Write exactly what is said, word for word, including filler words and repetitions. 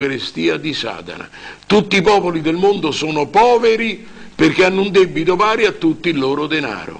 Carestia di Satana. Tutti i popoli del mondo sono poveri perché hanno un debito pari a tutto il loro denaro.